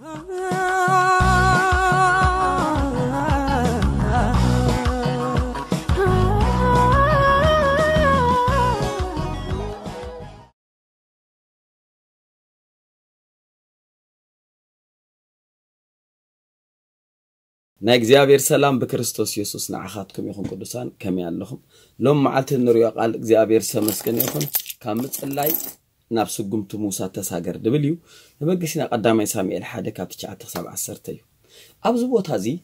نا إجزاء سلام بكريستوس يسوع نعخاتكم يخون قدسان كم يعلهم لهم معلت النريا قال إجزاء بيرسا مسكن يخون كامت اللاي نابسو قمت موسى تساجر دبليو نبقيشنا قدام يسامي الحادة كابتشعة سبع عسرتيو أبزبوط هذه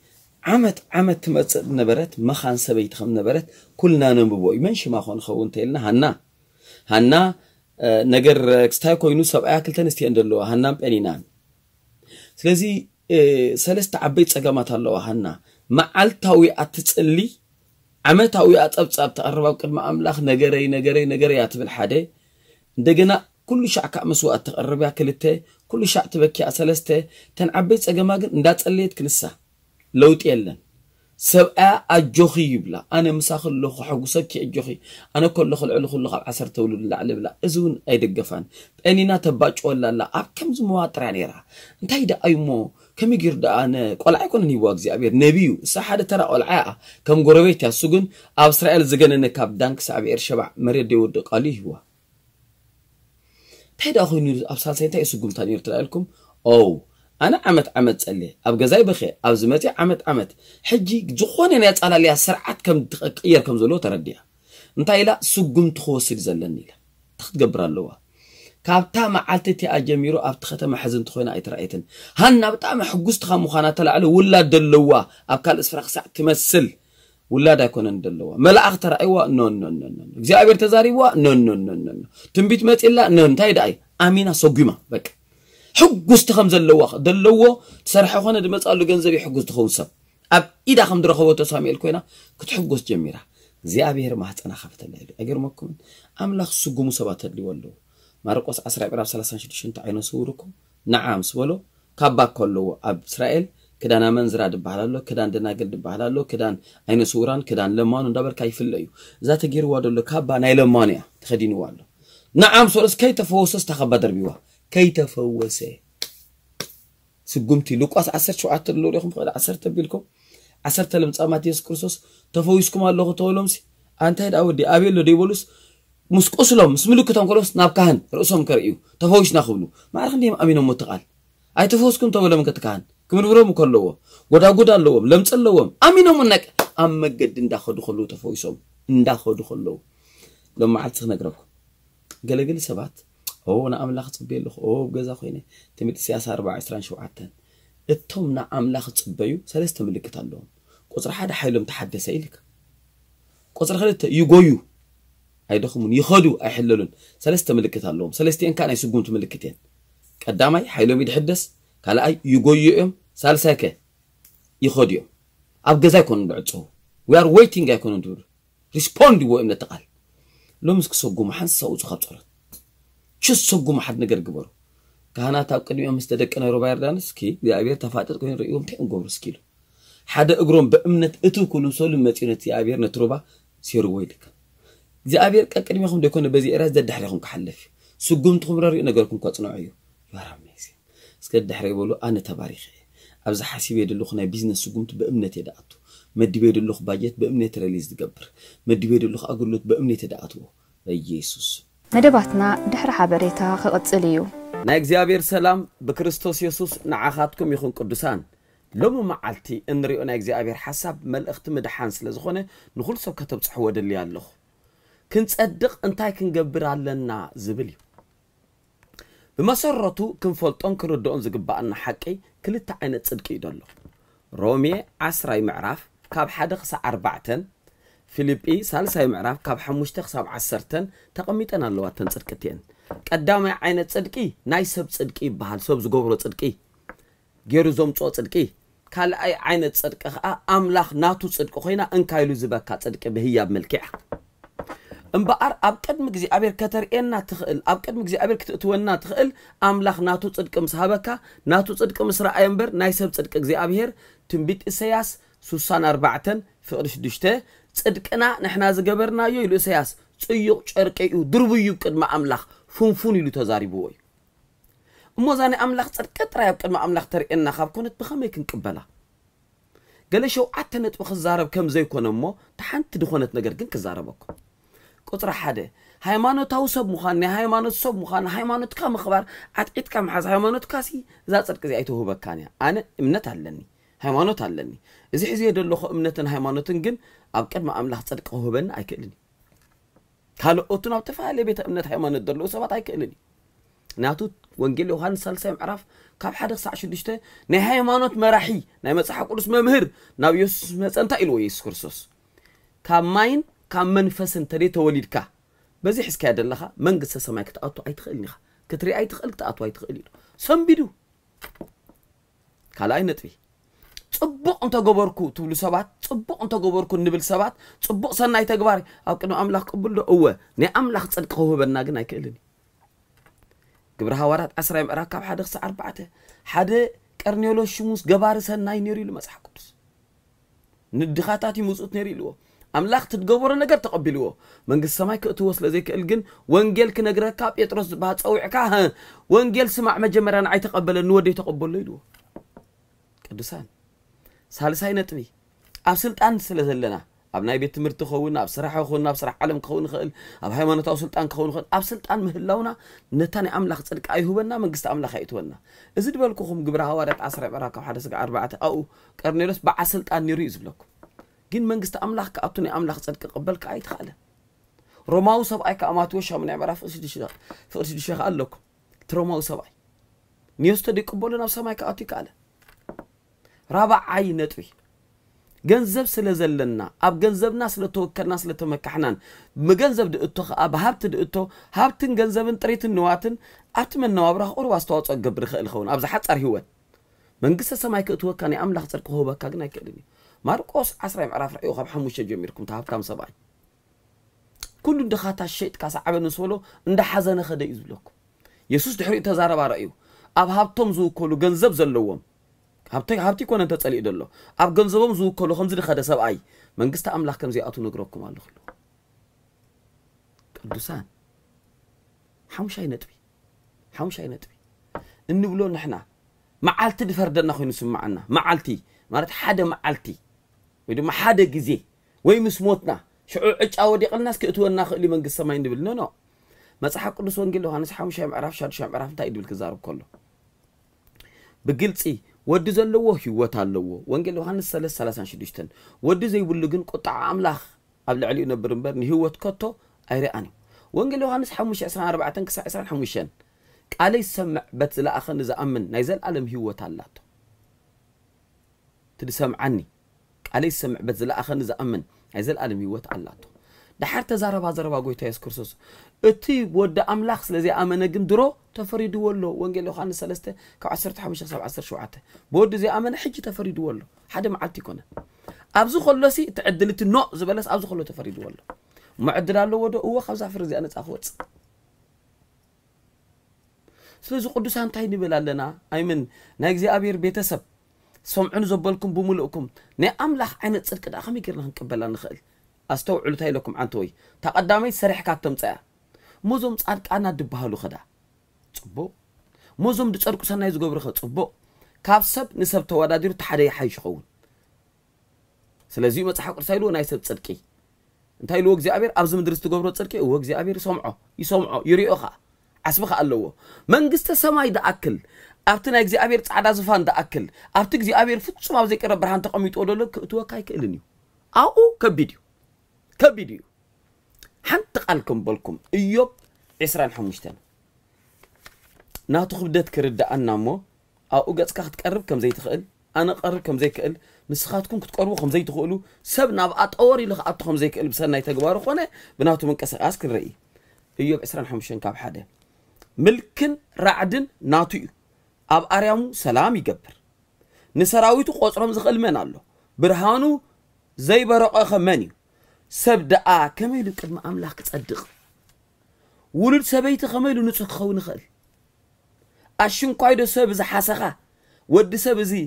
عمت تمت نبرت ما خان سبيت خم نبرت كلنا نبوي منش ما خون خون تيلنا هنا نجر استايكو ينوسب أكل تنستي أندلو هنا بأنينا سلزي سلست عبيت سجمات الله وهنا ما علتوي أتصلي عمتوي أتصبت أربعة كم أملاخ نجري بالحدي دجنا كل شيء كأمسوة تقربها كلته كل شيء تبكي سلسته تن عبيت سجمات ندات اللي تكنسه لو تقلن سبأ الجخي بلا أنا مساخ اللخ حجوسك الجخي أنا كل لخ عصر تولد العلب لا أزون أيد الجفان أني ناتبج ولا لا أكم زموات رعنيرة أنت هيدا أيمو كم يجر دعانك ولا يكون إني واجزي أبير نبيو سحادة ترى قلعة كم جرويت السجن أسرائيل زجن إنك أبدانك سأبير شبع مريض يودق عليه هو تهيدا أخوي نور أبصار سنتين السجن تاني لكم أو أنا عمت سألي أبقى زي بخي أبزمتي عمت حجي جخوني نيت على ليها سرعات كم تغير كم زلو ترديها انتاي لا سجن تخوصي زلني لا تخدقبرا اللوها كابتا معالتتي أجميرو أبتختا محزن تخوينا أي ترأيتن هنا بتا محقوستخا مخانا تلعلو ولا دلوها أبقى الإسفراق ساعة تمثل ولا دا يكونن دلوها ملا أختر أيوة نون إذا أبير تزاريوها نون تنبيت مات إلا نون تاي داي أمينا سجمة بك حجوز تخم زلوا دلوا تسرح خانة دمت قالوا جنزبي حجوز تخوصة أب إذا خم درخوا تسامي الكوينا كنت حجوز جميرة زي أبير ما حتى أنا خفت الليل أجر ما كون أملاخ سجوم سبات اللي ولوا مرقص أسرع برا سلسان شديشن تعينوا صوركم نعم سولو كباك كلوا أب إسرائيل كده أنا منزرع دبحلالو كده عندنا قل دبحلالو كده عين صوران كده لمان ندبر كيف الليو ذات جير وادلو كبا نيلمانيا تخدين وادلو نعم سولس كي تفوسس تخبى دربيوه كي تفوسي سجمتي لوكاس عسرت شو عتر لوري خم خد عسرت بيلكم عسرت لمس أماتيس كرسوس تفوسكم على اللغة تولمسي أنت هاد أول دي أبي لدي بولس مسكوسلهم مسملوك تامكلوس نابكهن رؤسهم كريو تفوش ناخبلو ما عارف ليه أمينهم متقال أي تفوسكم تولم كتكهن كمن برو مكلوه غدا لوهم لمس اللوهم أمينهم إنك أما جد ندخل دخلو تفوسهم ندخل دخلو لما عاد سنقرأكم قال سبات أو أنا أملاخ صبي اللخ أو بجزا خويني تمت السياسة 24 شوعتان التوم نا أملاخ صبيو سلست ملك تلهم قصر حدا حيلهم تحدث إليك قصر خلت يجويو هاي دخمون يخدو أحللون سلست ملك تلهم سلستين كان يسجون تملكتين قدامي حيلهم يتحدث كلا أي يجويهم سلسكة يخديهم أبجزا يكون بعده we are waiting يكونون دور respond وإمنا تقال لمسك سجوم حنس أو تخطر شو السجوم حد نجر جبره كهنا تأكل يوم مستدرك أنا روبير دانسكي يا أبير تفاتت كون ريوم تين جورس كيلو حدا أجرم بأمنة أتو كل مسؤول متينة يا أبير نتروبا سيروا ويدك إذا أبير كأكل يوم خم دكون بزي إراز ده الدحر خم كحلف سجوم تخم راري نجركم قطنا عيو يا راميزي سكت الدحر يقولوا أنا تباريخي أبز حسيب يد اللخنا بيزنس سجوم تبأمنة يدعتو مد بيد اللخ باجت بأمنة راليز تجبر مد بيد اللخ أقولت بأمنة يدعتو يسوس ندباتنا دحر حبريتا خقتليو نا إجزاء سلام بكريستوس يسوس نعخاتكم يخون قدسان لما معلتي إن ريو نا إجزاء حساب مال اختم دحانس لزخونة نخل سو كتب صحوة اللي اللخ كنت أدق انتاي كنقبر علينا زبليو بمسرتو كنفولتون كردون زقبقنا حقي كل تعينة صدقي يدلو رومي 10 معراف كاب حدا خسا 4 فيليبي سالساي معراف كاب حموشت خساب 10 تقميتن الله تنصدقتين قدامي عينت صدقي ناي سب صدقي بحال سب زغبرو صدقي غير زوم صو صدقي قال اي عينت صدقه املاح ناتو صدق خوينا انكايلو زبكا صدق بهياب ملكع امبار اب قدم غزي ابير كترئنا تخل اب قدم غزي ابير كتتونا تخل املاح ناتو صدق مسحبكا ناتو صدق مسرا امبر ناي سب صدق غزي ابير تنبيت اسياس 34 فقد 6 صدقنا نحنا زغبرنا يو يلو سياس صيق چرقيو دربيو قد ما املاح فنفون يلو تزاريبو موزاني أملاخ صدقت رايب قدما أملاخ ترئينا خاب كونت بخمي كنقبلها قال شو عتنت بخزارب كم زي كون امو تحنت دخونت نجر كن كزاربكم قطر حدا هيمانوت اوسب مخاني هيمانوت صب مخاني هيمانوت كم خبر عتقيت كم حز هيمانوت كاسي ذات صدق زي ايتو بكاني انا امنت علني هيمانوت علني اذا حزي يدلو خو امنتن هيمانوتن كن اب قد ما املاح صدق هبن ايكلني ካልኦት ናብ ተፋለ ቤተ እምነት ሃይማኖት ደሎ ሰባት ኣይክእልን ናቱ ወንጌል ዮሐንስ 3 ምዕራፍ ካብ 1-6 ናይ ሃይማኖት መራሒ ናይ መጽሐፍ ቅዱስ መምህር ናብ ኢየሱስ መፀንታ ኢሉ ኢየሱስ ክርስቶስ ካብ ማይን ካብ መንፈስን ተወሊድካ በዚ ሕስካ ያደለኻ መንግስተ ሰማይ ክትኣቱ ኣይትኽእልኒኻ ክትሪ ኣይትኽእል ክትኣቱ ኣይትኽእል ኢሉ ሰምቢዱ ካልኣይ ነጥቢ صبق أنت جبركو تبلو سبات صبق أنت جبركو نبل سبات صبق سنة يتجبر أو كنا أملاخ قبله قوة نأملاخ صدق هو بالناجنا يكلني جبرها ورد أسرع ركب حد خص 4 حد كارنيولو شموس جبار سنة ينيري لمسح كورس ندخاتاتي موسوت نيري له أملاخ تتجبر نجر تقبله من قصة ما يكتوصل لذيك الجن وانجيل كنجر كاب يترص بهات أو عكاها وانجيل سمع مجمران عي تقبل النور يتقبل له كدسان سالساي نتبي أبسلطان سلسلنا أبناي بيت مرت خونا أبصراحة خونا أبصراحة علم خون خل أبهيمان توصلطان خون خل أبسلطان مهلونا نتاني أملاخ صدق أيهوبنا من قست أملاخ أيتونا إذا دبلكم جبرها ورد 10 براك حدث 4 أو كارنيلوس بعسلطان يريز بلكم جن من قست أملاخ كأبتني أملاخ صدق قبلك أيت خاله روماو سبعي كأمات وشها من عبارة فرسيد الشيخ قال لكم تروماو سبعي نيوستدي قبولنا بسماي كأتي كاله رابع عينة وي جنزب سلازلنا أب جنزب ناس لتو كناس لتو مكحنان مجنزب دقتو أب هبت دقتو هبتن جنزبن تريت النواتن أتمنى نوابره أروى استوات أجبر خيل خون أب زحت أرهوان من قصة سمايك أتوه كان يعمل خسر كهوبا كجنا كلمي ماركوس عسرة معرف رأيه خب حموش جميركم تعب كم سبعين كل دخات الشيء كاس عبد نسولو عند حزن خد يزبلكم يسوس تحرق تزارب رأيه أب هبتم زو كلو جنزب زلوهم هابتي كون انت تصلي دلو اب غنزبم زو كلو خمس دخه سبعي منغستا املاح كم زياتو نغركم الله خلو قدسان حمشاي نتبي انبلو نحنا معالتي دفردنا خوين سمعنا معالتي معنات حدا معالتي ويد ما حدا غزي وي مسموتنا شعو عچا وديق الناس كتونا خلي منغستا ما يندبل نو نو مصحف قدس وانجيل يوحنس حمشاي معراف شادشاي معراف تا يدبل كزارب كله بجلصي ودي زلوه هيوت علوه وانجيل يوحنس 3:36 ودي زي بلغن قطع املاح قبل علي نبر مبرني هيوت كتو ايراني وانجيل يوحنس 5:24-25 قال يسمع بتلا اخن زامن نايزل عالم هيوت علاتو تسمعني قال يسمع بتلا اخن زامن نايزل عالم هيوت علاتو دحر تزاربا غويتا يسوع كرسوس اتي ود املاح سلازي امنه كن درو تفريد ولو وانجيل يوحنس 3:15-17 بود زي امنه حجي تفريد ولو حدا معلتي كونه ابزو خلصي تعدلت نو زبلس ابزو خلو تفريد ولو معدل الله ود هو خمسه فرزي انا صافوت سلازي قدسان تاي نبلالنا ايمن نا اغزيابير بيتسب سمعن زبلكم بملؤكم نا املاح عينت صدق دا خمي غيرنا نقبلنا نخل استوعلو تاي لكم عنتوي تقدامي سرح كاتمصا موزم صادقانا دبهالو خدا صبو موزم دصدق سناي زغبر خ صبو كاب سب نسب توادادير تحدي حيش خون سلازي مصحق قرسايلو ناي سب صدقي انتايلو اغزيابير ابز مدرس تغبرو صدقي او اغزيابير يسمعو يريو خا عصبخ اللو منغسته سماي داكل ابتنا اغزيابير صعدا زفان داكل ابت اغزيابير فتصم ابزي قرب برهان تقميطو دلو توكاي كيلنيو او كبيديو كبيديو حنت قالكم بالكم ايوب 25 ناتو خبدت كردانا مو او غصك تقرب كم زي تخيل انا قرب كم زي كقل نسخاتكم كتقربو كم زي تخيلوا سبنا بقى طوري لخ اتخم زي كقل بسنا يتغبارو خونه بناتو منقسقاس كنري ايوب 25 كاب حدا ملكن رعدن ناتو اب اريامو سلام يكبر نسراويتو قصرم زخل من الله برهانو زي برقه خماني سبدا كميلو قدم املاح كصدق ولد سبيت خميلو نصخ خون خل اشن قايد سب زحسخه ود سب زي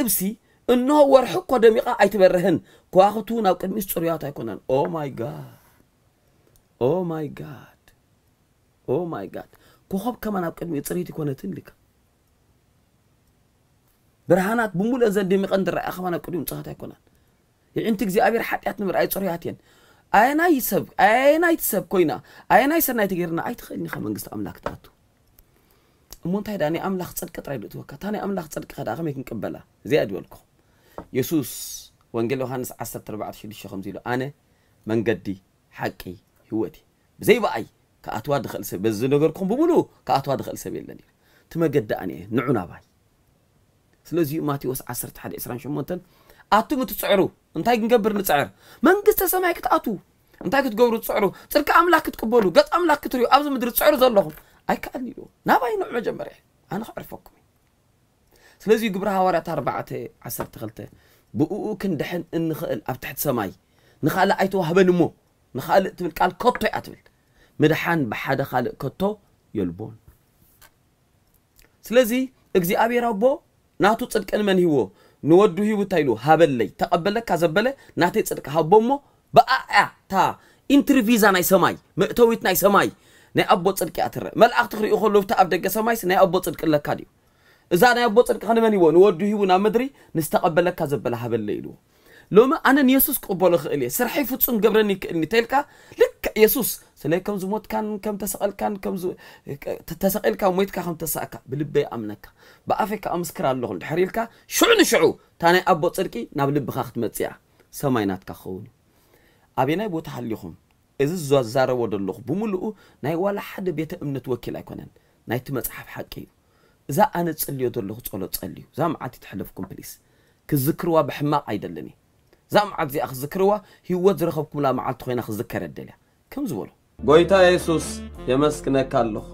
ابسي انه ورحق قدميقه ايتبرهن كواختو ناو قدمي صريات ايكونن او ماي جاد او ماي جاد او ماي جاد كوهب كمان أبكر ميتصريتي كونتين لك برهانات بمول أزدي مقدر أخواننا كلهم صحتها كونان يعني أنت كذي أبير حتى نمر أي صريحتين أنا يسب أنا يتسب كوينا أنا يسنا يتجرنا أي تخليني خمن قصة أملاك تاتو منتهي داني أملاك صدق ترى بتوقع تاني أملاك صدق خد أخمي كنقبله زيادة ولكم يسوس وانجيل يوحنس 10:4-5 زيلو أنا من قدي حقي هوتي زي بقى كأتواد دخل سب بزنقركم بملو كأتواد دخل سبيل لني تما قد أنا نعنا باي سلوزي ماتي وس 10:11 شو ممكن أتو متسعرو انتاي نقبر نسعر من قست سمعك تأتو انتاي تقبرو تسعرو ترك أملاك تقبلو قد أملاك تريو أبز مدري تسعرو ذلهم أي كأني لو نباي نوع جمري أنا أعرفكم سلوزي قبرها ورا 4:10 بقو كندحن نخال أب تحت سماي نخال أيتو هبنمو نخال تبل قال كتو أتبل مدحان بحدا خال كتو يلبون سلازي إجزي أبي ربو ناتو تصدق أن من هو نودو هو تايلو هبلي تقبله كذبله ناتي تصدق هبومه بقى تا انترفيزا ناي سماي مقتويت ناي سماي ناي أبو تصدق أتر مل أختري أخلوه تقبل كسماي ناي أبو تصدق لك كاديو إذا أنا أبوت الكلام مني ونوديه ونامدري نستقبلك كذبلها بالليل لما أنا يسوس قبل خيلي سرحي فتسون قبرني نتيلك لك يسوس سلي كم زموت كان كم تسأل كان كم تسأل كم ميت كم تسأك بلبي أمنك بقفك أمسكر اللغة الحريلك شعو تاني أبوت سركي نبلب خخت متسع سماينات كخون أبينا أبوت حليهم إذا الزوار ود اللغة بملؤه ناي ولا حد بيتأمن توكل أكونن ناي تمسحب حكيه إذا أنا تصلي يدل خصولة تصلي زام عاد تحلفكم بليس كذكروا بحماق عيدلني زام عاد زي أخذ ذكروا هي وزرخبكم لا معاد تخينا أخذ ذكر الدليل كم زولو قويتا يسوس يمسكنا كاللخ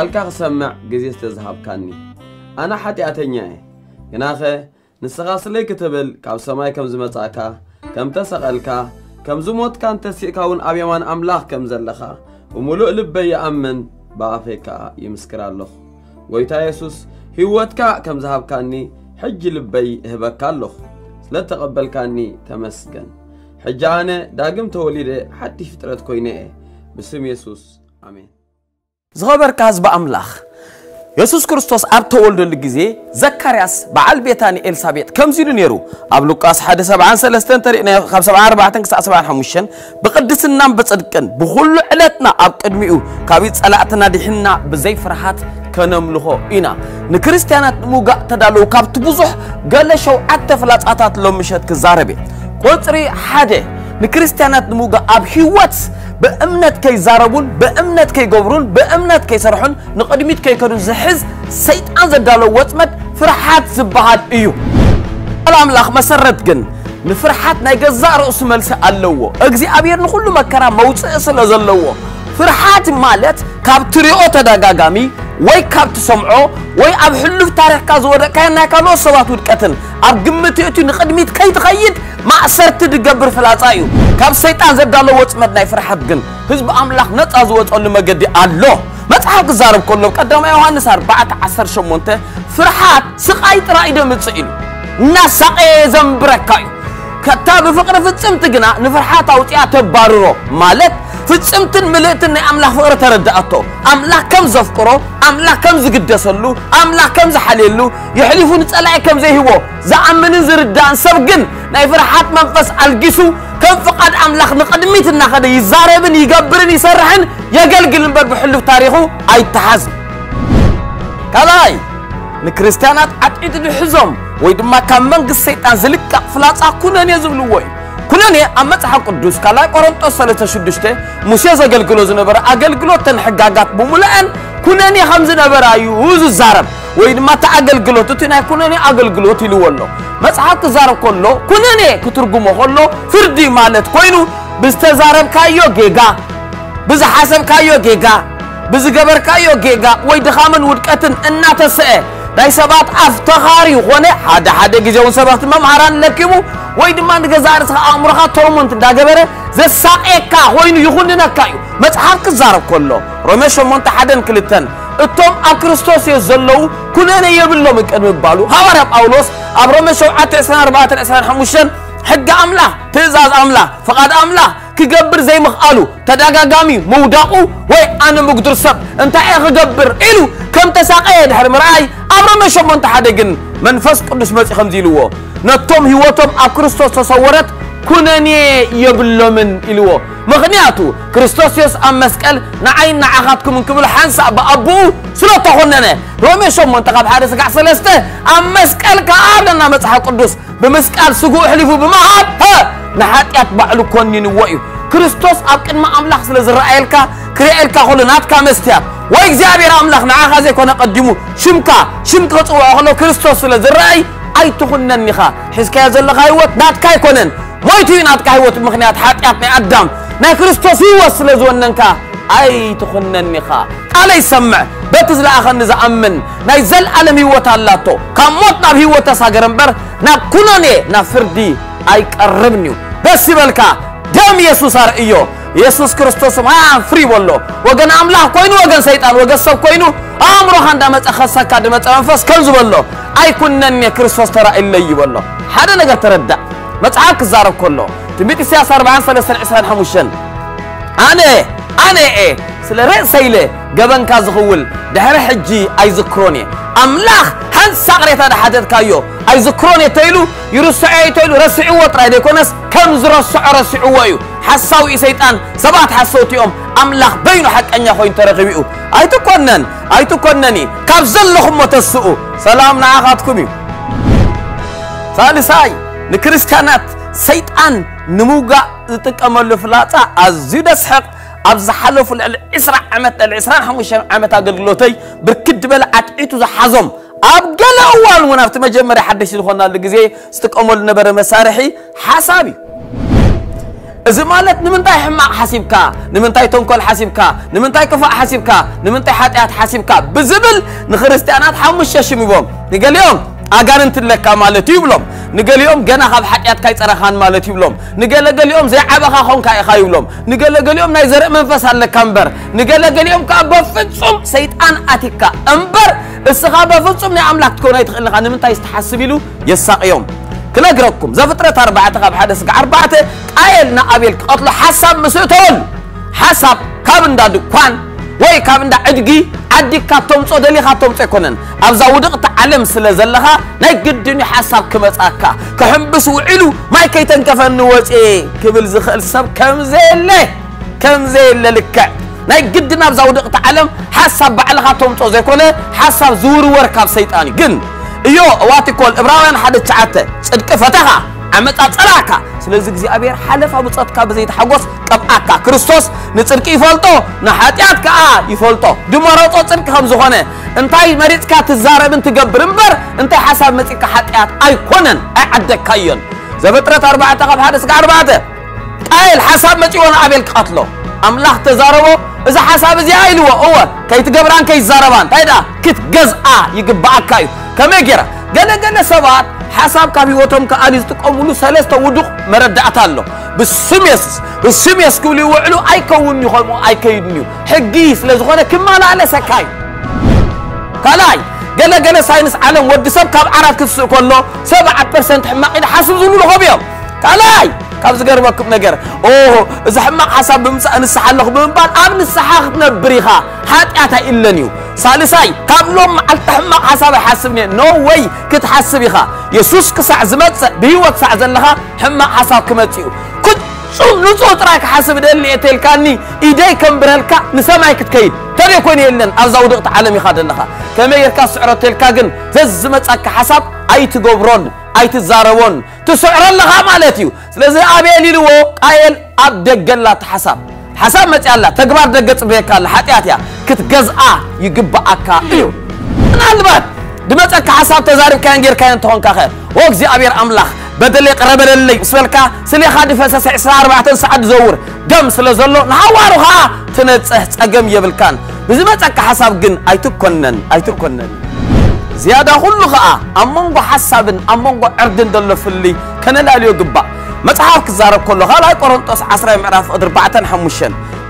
ألكا سمع جزيز تذهب كاني أنا حتي أتنياه يناخي نسغاس لي كتبل كاب سماي كم زمتاكا كم تسألكا كم زموت كان تسيكاون أبيمان أملاخ كم زلخا وملوء لبي يأمن بعافيكا يمسكر اللخ ويتا يسوس هيوتكا كم ذهب كاني حج لبي هبكا اللخ لا تقبل كاني تمسكن حجانا داقم توليده حتى فترة كوينه بسم يسوس امين زغبر كاز باملاخ يسوس كريستوس اب تولد لغزي زكرياس بعل بيتاني اليسابيط كم زيدو نيرو اب لوقاس 1:73 ترينا 5:4-75 بقدسنا بصدقن بكل علتنا اب قدميو كابي صلاتنا دحنا بزي فرحات كنملخو إنا نكريستيانات موجا تدالو كاب تبوزح قال شو عت فلات عطات لهم مشت كزاربي قطري حاجة نكريستيانات موجا أبحيوات بأمنة كي زاربون بأمنة كي جبرون بأمنة كي سرحون نقدميت كي كانوا زحز سيد أنزل دالو واتمت فرحات زبعات إيو الأملاخ مسرت جن نفرحات نيجزار اسمه سألوه أجزي أبير نقول له مكرا موت سأله زلوه فرحات مالت كاب تريوت دجاجامي وي كاب تسمعو وي أب حلو تاريخ كازور كأنه كلو سوات ودكتن أب جمت يأتي نقدميت كي تغيد ما أسرت تجبر فلاتايو كاب سيطان زب دالو وتمدنا فرحات جن حزب أملاخ نت أزوات أن ما جدي الله ما تحق زارب كله قدام يوحنس 14:8 فرحات سقايت رائدة متسئلو نسقي زمبركايو كتاب فقر فتسمت جنا نفرحات أو تيات بارو مالت فتسمتن ملئتن أملاك فقر تردأتو أملاك كم زفكرو أملاك كم زقدسلو أملاك كم زحليلو يحلفون تسألعي كم زي هو زعمن زردان سبقن ناي فرحات منفس القسو كم فقد أملاك نقدميتنا خدي يزاربن يقبرن يسرحن يقلقل نبر بحلو تاريخو أي تحزن كلاي نكريستيانات عدعيد الحزم ويدما كمان قصيت أنزلك فلات أكونني أزبلوه كونني أمت حق الدوس كلا قرنت أصل تشدشته مسيز أجل جلوز نبرة أجل جلوز تنحققات بملأن كونني خمس نبرة يوز الزرب ويدما تأجل جلوز تتنى كونني أجل جلوز تلوه مس حق الزرب كله كونني كترجمه كله فردي مالت كونه بستزرب كايو جيجا بز حسب كايو جيجا بز جبر كايو جيجا ويدخامن ودكتن الناتسئ داي سبات افتخاري هنا حدا جزاون سبات ممهران لكيمو ويدمان غزارس امرخا تورمنت داغبره زساقيكا وين يخوننا كاي مصحف كزارب كله روميش مونت حدن كلتن اتوم اكريستوس يزلو كلنا يبلو مكن مبالو حوار باولوس ابروميش 14:25 حق املا تزاز املا فقد املا كجبر زي ما قالوا تداقا قامي موداقو وي أنا مقدر سب أنت إيه كجبر إلو كم تساقي دحر مرأي أمر ما شو من تحدقن من فسق قدس مسيح خمزيلوه نتوم هوتم أكريستوس تصورت كونني يبلو من إلوه مغنياتو كريستوس يس أم مسكال نعين نعاقاتكم من كمل حنسا بأبو سلطة هننا رومي شو من تقاب حارس قع سلسته أم مسكال كأرنا مسيح قدس بمسكال سقو حلفو بمهاد ها نحات يتبع لكوني نوائيو كريستوس أبقن ما أملاخ سلزرع إلكا كريع إلكا خلنات كامستيا وإكزابير أملاخ نعاقا زي كونا قدمو شمكا تقوى أخلو كريستوس سلزرع أي تخنن نخا حيث كي يزلق هايوات نات كاي كونن مويتوين نات كايوات مخنيات حاتيات نقدم نا كريستوس يوصل زوننكا أي تخنن نخا ألا يسمع بتزل آخر نزا أمن نا يزل ألم هيوات اللاتو كاموتنا بهيوات ساقرنبر نا كوناني نا فردي أي قربنيو بس بلكا دم يسوس رأيو يسوس كريستوس ما فري والله وجن أملاح كوينو وجن سيطان وجن سب كوينو أمره خان دمت أخص كدمت أنفس كنز والله أي كنا نيا كريستوس ترى إللي والله هذا نجر تردد ما تعاك زارب كله تبيت السياسة 40 سنة سنة حموشن أنا إيه سل رئيس سيله جبان كازغول ده رح يجي أي ذكروني أملاح هن سقرت هذا حدث كايو أي ذكروني تيلو يرسعي تيلو رسعوا ترى ديكونس كم زرسع رسعوا يو حسوا إسيتان سبعة حسوت يوم أملاح بينه حق أن يخوين ترقبيو أي تكونني كابزل لهم متسقو سلام نعاقاتكمي ثالثاي نكريستيانات سيتان نموجا تكمل فلاتا أزيدس حق أبز حلف الإسراء عمت الإسراء حمش عمت أقلقلوتي بركد بل عتقيتو زحزم أبقل أول ونافت مجمري حدش الخونا اللي ستك أمول نبر مسارحي حسابي إذا مالت نمنتاي حماق حسيبكا نمنتاي تنكل حسيبكا نمنتاي كفاء حسيبكا نمنتاي حاتيات حسيبكا بزبل نخرستيانات حمش شميبهم نقال يوم أجرن تلك مالتي يبلم نقول يوم جنا خب حياتك يترخان مالتي يبلم نقول يوم زي عبا خون كاي خيبلم نقول يوم نيزرق منفس على كمبر نقول يوم كابفتسم سيدان أتيك أمبر السخابفتسم نعملك تكون يدخل خان من تايست حسبيلو يساق يوم كلا جركم زفترة 4 خب حدث 4 قايلنا قبلك أطلع حسب مسؤول حسب كابن دادوكان وي كابن دادقي عدي كاتم صدلي خاتم تكونن أبزودق تعلم سلزلها نجدني حساب كمتأكا كهم بس وعلو ما كيتن كفن وات إيه قبل زخل سب كم زيلة لك نجدنا أبزودق تعلم حساب بعلى خاتم صدلي كونه حساب زور وركاب سيتاني جن يو واتي كل إبراهيم حدث تعته صدق فتحها عمت أتراكا سلزق زي أبير حلف أبو صدق بزيد حقوس كبأكا كريستوس نترك يفلتو نحاتيات كأ يفلتو دمرات أترك هم زخنة انتاي مريض كات الزارة بنت جبرمبر انت حسب متك حاتيات أيقونن أعدك كيون زبترة 4 تقب حارس كأربعة قال حسب متي وأنا قبل قتله أملاح تزاربه إذا حسب زي عيلوه هو كي تجبران كي زاربان تيدا كت جزء يجبأك كيو كمجرة جنا سبات حساب كابي وتم كأنيز تقوملو سلست ودق مرد أتالو بالسميس كولي وعلو أي كون يخلمو أي كيدنيو حجيس لزغنا كمال على سكاي كلاي جنا ساينس علم ودي سب كاب عرض كسر كله 7% حماق إذا حسب زملو خبيهم كلاي كاب زجر ما كم نجر أوه إذا حماق حسب بمسأ نسحله بمبان أمن السحاقنا بريخة حتى أتا إلا نيو ثالثاي كابلوم التحمق حساب حاسبني نو واي كتحسبيها يسوس كسع زمت بهوت سع زلها حمق حساب كمتيو كنت شو نزو تراك حاسب اللي تلكاني ايدي كمبرلكا نسمعي كتكيد تري كوني لن ازاو دقت عالمي خادنها كما يركا سعره تلكاكن ززمتك حساب اي تغبرون اي تزارون تسعر لها مالتيو لذا ابيلي لو قايل ابدغلات حساب حساب مت يلا تكبر دقت بك الله حتياتيا كتجزأ يجبأك إيو أنا البعض دمتك حساب تزارب كان غير كان تهون كخير وقزي أبير أملاخ بدل قرب اللي سلكا سلي خادي فسس إسرار 4 ساعات زور دم سلزلو نعوارها تنتسه تجم يبلكان بزمتك حساب جن أي تكونن زيادة خلقها أممغو حساب أممغو أردن دل في اللي كان لا يجبأ متحاف كزارب كله غلاي قرنطس 10:4-5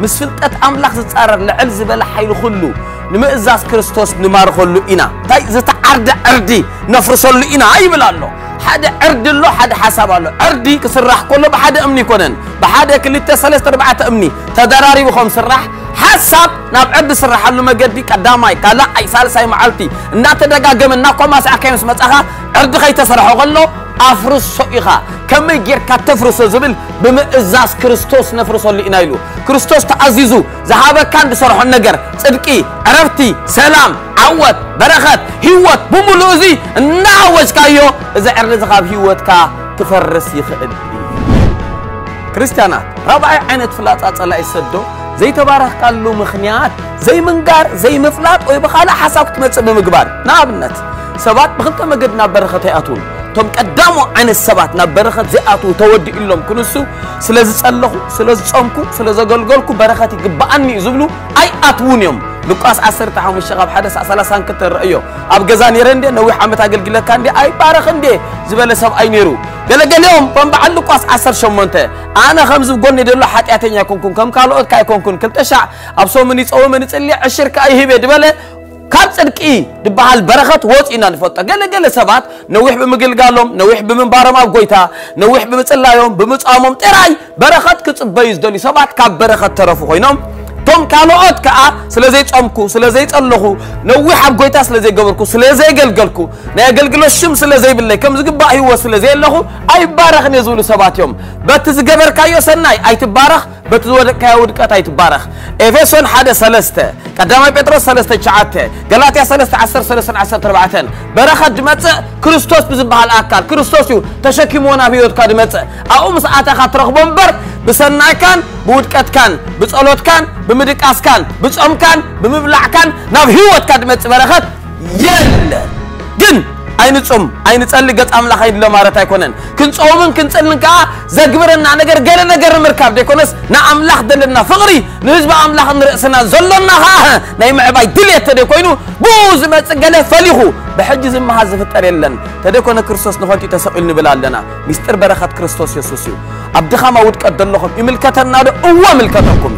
مس فلتت أملاخ زتقرر لعل زبالة حيل خلو نمئزاز كريستوس نمار خلو إنا تاي زت عرد أردي نفرسو اللي إنا أي بلالو حد عرد الله حد حساب الله عردي كسرح كله بحد أمني كونن بحد كليت سلست أربعة أمني تدراري بخمس راح حسب نبعد سرح حلو مجدي قدامي كلا أي سالسة معلتي ناتدرجا جم ناقوم مع أكيمس متأخر عرض خيت سرح وقلنا أفرس سقيها كم يجير كتفرس الزبل بمئزاز كريستوس نفرس اللي إنايلو كريستوس تعزيزو ذهب كان بسرح النجر صدقي عرفتي سلام عود بركات هوت بملوزي نعوج كايو إذا أرد ذهب هوت كا تفرس يخد كريستيانات ربع عينت فلات أطلع السدو زي تبارك قالوا مخنيات زي منقار زي مفلات ويبخالا حسابك متسب مقبار نابنت سبات بخلطة مقدنا برختي أتون تم قدامو عن السبات نبرخت زئاتو تودي إلهم كنسو سلازي تسألخو سلازي تسأمكو سلازي قلقلكو برختي قبعني يزبلو أي أتون يوم لقاس عصر تحام الشغب حدث أسلسان كتر رأيو أبقزاني رندي نوي حامت عقل قلق كان دي أي بارخن دي زبالي سب أي نيرو قلق اليوم بمبعال لقاس عصر شمونته أنا خمس قلني دلو حتياتين يكونكم كم كالوت كايكونكم كم تشع أبسو منيس أو منيس اللي عشر كأي هبه دبالي كان صدق إيه دبها البرخت وات إن الفتاة قال سبات نوح بمجل قالهم نوح بمنبارم أبقيتها نوح بمتسلايهم بمتقامهم تراي برخت كتبيز دوني سبات كاب برخت ترفو خينام توم كالوت كأ سلزيت أمكو سلزيت اللهو نوح أبقيتها سلزيت قبركو سلزيت قلقلكو نقلقل الشمس سلزيت بالله كم زقبا هو سلزيت اللهو أي برخ نزول سبات يوم بتز قبر كايو سناي أي تبارخ بتزود كاود كتاي تبارخ إفسون حدا سلسته قدامي بطرس سلسته شعته قلاتي سلسته عصر سلسن عصر تربعتن برخة دمتة كريستوس بزبها الأكل كريستوس يو تشكيمونا بيود كدمتة أقوم ساعتها خطرق بمبر بسناي كان بودكات كان بتسألوت كان بمدكاس كان بتسأم كان بمبلع كان نبهيوت كدمتة برخة يل جن أين تصوم؟ أين تسأل قط أملا خير لو ما رتاي كونن كنت صومن كنت سألن كا زقبرنا نجر جرنا جر مركب ديكونس نعمل خد لنا فقري نجب عمل خن رأسنا زلنا ها نايم عباي دليل تديكونو بوز ما تسجله فليخو بحجز ما هذا في التريلن تديكون كريستوس نفاتي تسألني بلادنا مستر بركات كريستوس يسوسيو عبد خما ود قدر لهم ملكتنا أول ملكتكم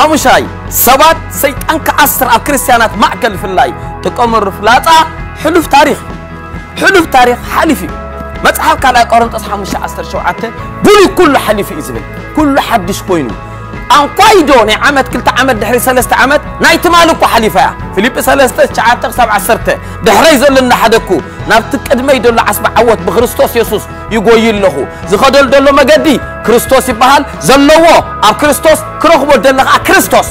عمشاي سبات سيد أنك أسر أكريستيانات معقل في الله تقوم الرفلاتا حلف تاريخ حلفي متحف كلا قرنت أصحاب مش عصر شوعته بلي كل حلفي إزبل كل حدش كوينو أن قايدون عمد كلتا عمد دحري سلست عمد نايت مالك وحلفة فيليب سلست شعاتك سبع عصرته دحري زلنا حدكو نبتك أدمي دول عصب عوت بخريستوس يسوس يقول له زخدل دول ما جدي كريستوس يبهل زلوا أب كريستوس كرخبر دل لك كريستوس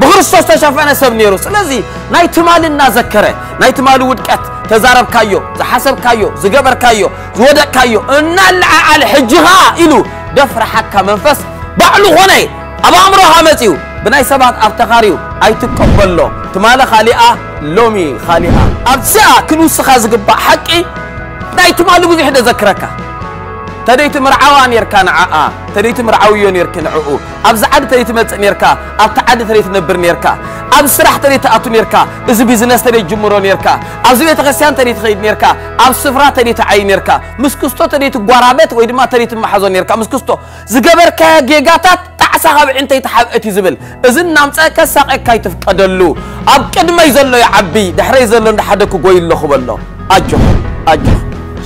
بخريستوس تشافنا سبنيروس لذي نايت مال الناس ذكره نايت مال ودكت تزارب كايو زحسب كايو زجبر كايو زودا كايو النلع على حجها إلو دفر حكا منفس بعلو هني أبا عمرها متيو بناي سبعة أفتقاريو أي تقبل له تمالا خالقة لومي خالقة أبساء كنوس خازجب حكي ناي تمالو بزي حدا ذكرك تريت مرعوان يركان عاء تريت مرعويون يركن عؤو أبز عد تريت متن يركا أبتعد تريت نبرن يركا أب سرح تريت أتون يركا إز بيزنس تريت جمرون يركا أب زبيت غسيان تريت خيد يركا أب سفرة تريت عين يركا مسكستو تريت قرابات ويدما تريت محزون يركا مسكستو زقبر كا جيجاتات تعسها بعين تريت حبقتي زبل إذن نامسا كساق كايتف قدلو أب كدما يزلو يا عبي دحري يزلو نحدكو قويل له خبلو أجو أجو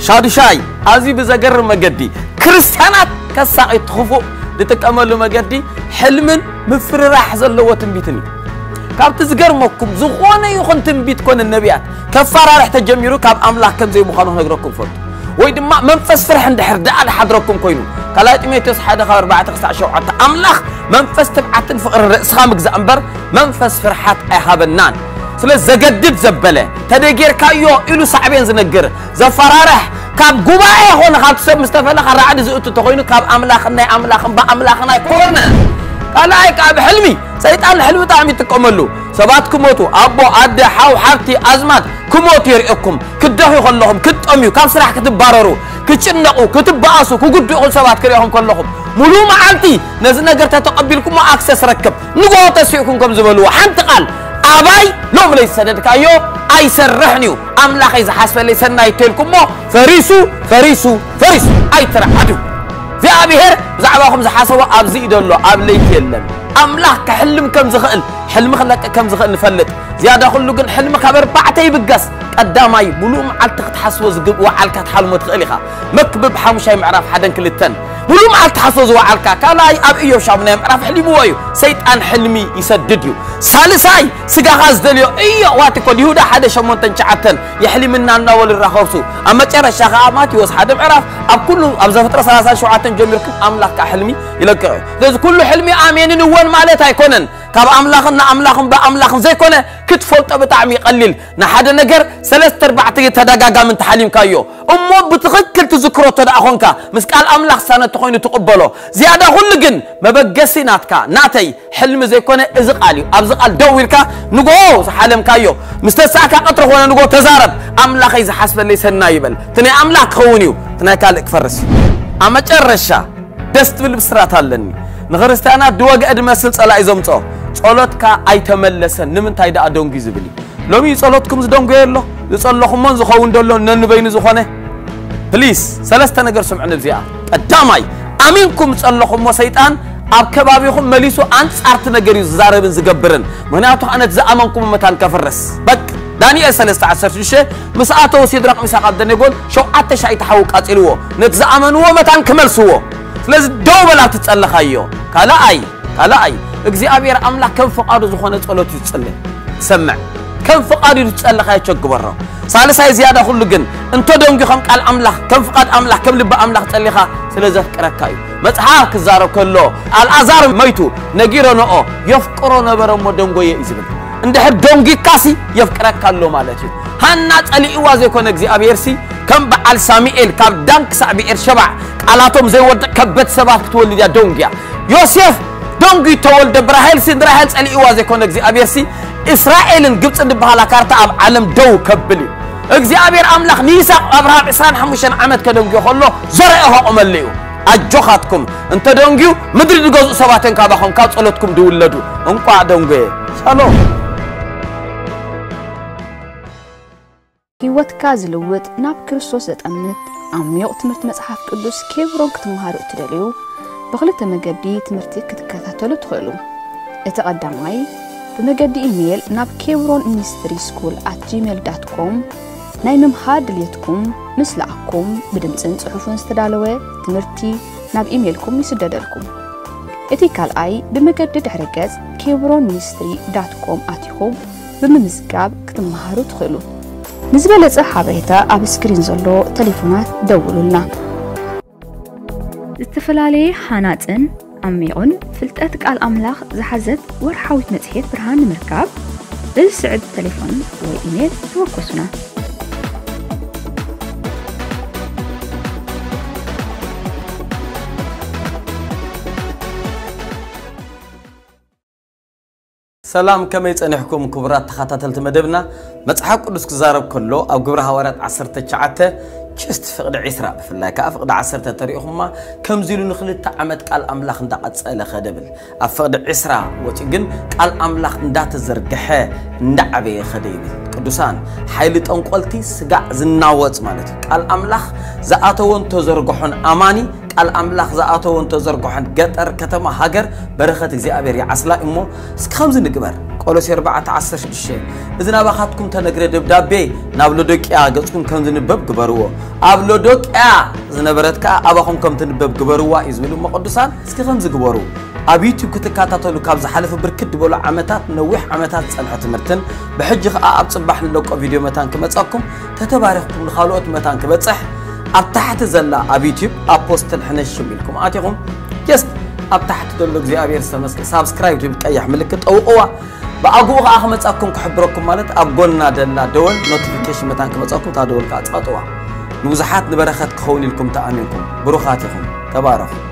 شادشاي أزي بزجر مجدي كريستيانات كساق يتخفو لتكملوا مجدي حلم مفرر حزل وتم بيتني كاب تزجر مكم زخونة يخون تم بيت كون النبيات كفارة رح تجميرو كاب أملاك كم زي بخانه نجركم فوت ويد ما منفس فرح عند حردا على حضركم كينو كلايت ميتوس حدا خبر بعد تسع شعات أملاك منفس تبعت فقر الرأس خامك زأمبر منفس فرحات أهاب النان سلسة جدد زبلة تدقير كايو إلو صعبين زنجر زفرارح كاب جواي هون خمسة مستفلا خرعت زوجته تقولين كاب أملاخنا بأملاخنا كورنا كلاي كاب حلمي سيد الحلو تعمي تكملوا سبات كموتو أبو عد حاو حبتي أزمات كموتو يرئكم كدهوا خلهم كد أميو كاب سرح كتب باررو كتشنقوا كتب باسو كقدوا سبات كريهم كلهم ملومة عمتي نزلنا قرتها تقبلكم وأكسس ركب نقول تسيئكم كم زبلوا حمت قال أباي لو ليس سندك أيو أي سرحنيو أملاخ إذا حسب ليس نايتلكم فريسو فريسو فريسو أي ترى عدو في أبيهر زعباكم زحاسوا أبزي دولو أبليك يلن أملاخ كحلم كم زخل حلم خلك كم زخل فلت زيادة خلو قل حلم كبر بعتي بقص قدامي ملوم على تقت حسوز وعلى كت حلم تخليها مكبب حمشي معرف حدا كل التن بلوم أتحسس وعالك كلا يأب إيو شابنام رفع لي بوايو سيد أن حلمي يسدديو سالساي سجاغز دليو إيو واتكون يهودا حدا شمون تنشعتن يحلم النان أول الرخوصو أما ترى شغامات يوصل حدا عرف أب كله أب زفترة سلاسل شعاتن جميلكم أملاك كحلمي يلقى لذ كل حلمي آمين نوان مالتها يكونن كاب أملاخنا أملاخهم بأملاخهم زي كونه كتفولت بتعمي قليل نحدا نجر ثلاثة أربعة تدقق من تحليم كايو أمو بتغكل تذكره تدقونك مسكال أملاخ سنة تقين تقبله زيادة غلقن ما بقسي ناتكا ناتي حلم زي كونه إزق علي أبزق الدويرك نقول حلم كايو مستساك أطرح وأنا نقول تزارب أملاخ إذا حسب ليس النايبل تني أملاخ خونيو تني كالك فرس أما ترشة تستبل بسرعة لني نغرستانا دوج أدمسل على إزمته صلاتك أيتملسن نمن تايدا أدونجي زبلي لو مي صلاتكم زدونجي الله لصلهم من زخون دلله ننبين زخونه بليز سلسة نجر سمعنا بزياء الدماي أمينكم صلهم وسيطان أركبابيهم مليسو أنت أرت نجري زارب زجبرن مناطق أنا تزأمنكم متان كفرس بك داني سلسة عشر شيء مسأته وسيد رقم ساقد نقول شو أتش أيتحوك أتلوه نتزأمن ومتان كمل سوه لازم دوبلا تتصلى خيو كلا أي إجزاء أبير أملا كم فقارو زخانة ولا تتصلى سمع كم فقارو تتصلى خيو شق برا سالس هاي زيادة خل لجن أنتو دوم جخم قال أملا كم فقاد أملا كم لب أملا تتصلى خا سلزة كركاي متحاك زارو كله الأزار ميتو نجيرنا يفكرنا برام دوم جوي إزبل عندها دوم جي كاسي يفكرك كله مالتي هنات اللي إوازيكون إجزاء أبير سي كم بقى الساميل كم دنك سابي إرشبع على توم زي ود كبت سباق تولد يا دونجيا يوسف دونجي تولد براهيل سيد راهيل سألي إيواز يكونك زي أبيسي إسرائيل جبت عند بحالا كارتا عالم دو كبلي إجزي أبير أملاخ ميساق أبراهام إسران حموشان عمد كدونجي خلو زرعه أمليو أجوخاتكم أنت دونجيو مدري نقوزو سباتين كاباهم كاتسولتكم دولدو أنقع دونجي سلام هيوت كازلوت ناب كرسوس أمنت أم يؤتمرت مسحة قدوس كيف رونك تمهارو تدليو بغلطة مجدي تمرتي كتكاتلو تخلو اتقدم معي بمجدي إيميل ناب كيورون ميستري سكول @gmail.com ناي ممهار دليتكم مثل أكم بدمسن صحفون استدالوه تمرتي ناب إيميلكم يسددلكم اتقال أي بمجدد حركات كيورون ميستري.com @home بممزقاب كتمهارو تخلو نسبة للصحابة أبي سكرين زلوا تليفونات دولوا لنا. استفلالي حاناتن أميون فلتأتك على الأملاخ زحزت ورحاوي متحيط برهان مركب للسعد تليفون وإيميل توقسنا. سلام كما يتنحكم كبرات تخطات المدبنا متحق قدسك زارب كله أو قبر هوارات عصرت تشعته كست فقد عسرة في الله كأفقد عصرت تاريخهما كم زيلو نخلي تعمد كالأملاخ ندقت سأله خدبل أفقد عسرة وتجن كالأملاخ ندات الزرقحة ندعبي خديبي قدسان حيلة أنقلتي سجع زناوات مالتي كالأملاخ زأتون تزرقحون أماني الأملاخ زعاتو وانتظركو حن قطر كتما هاجر برخة زيابير يا عسلا إمو سكامز نكبر قولوا سير بعت عسر الشيء إذا نبغاتكم تنقر دبدا بي نابلودك يا قصكم كم تنبب كبروا أبلودك يا زنبرتك أبغاكم كم تنبب كبروا إزملوا مقدسان سكامز كبروا أبيتو كتكاتاتو لكابز حلف بركد بولا عمتات نوح عمتات سألحة مرتن بحجخ أبصبح لكم فيديو متان كمتساكم تتبارخكم الخالوات متان كمتصح أبتحت زلا أبيتيب أبوست الحنش منكم أعطيكم يس أبتحت دلوك زي أبير سمسك سابسكرايب تبك أي حملكت أو بأقوغ أحمد أكم كحبركم مالت أبقولنا دلنا دول نوتيفيكيشن متانكم أتأكم تادول كاتفاتوا نوزحات نبرخات كخوني لكم تأمينكم بروخاتكم تبارك.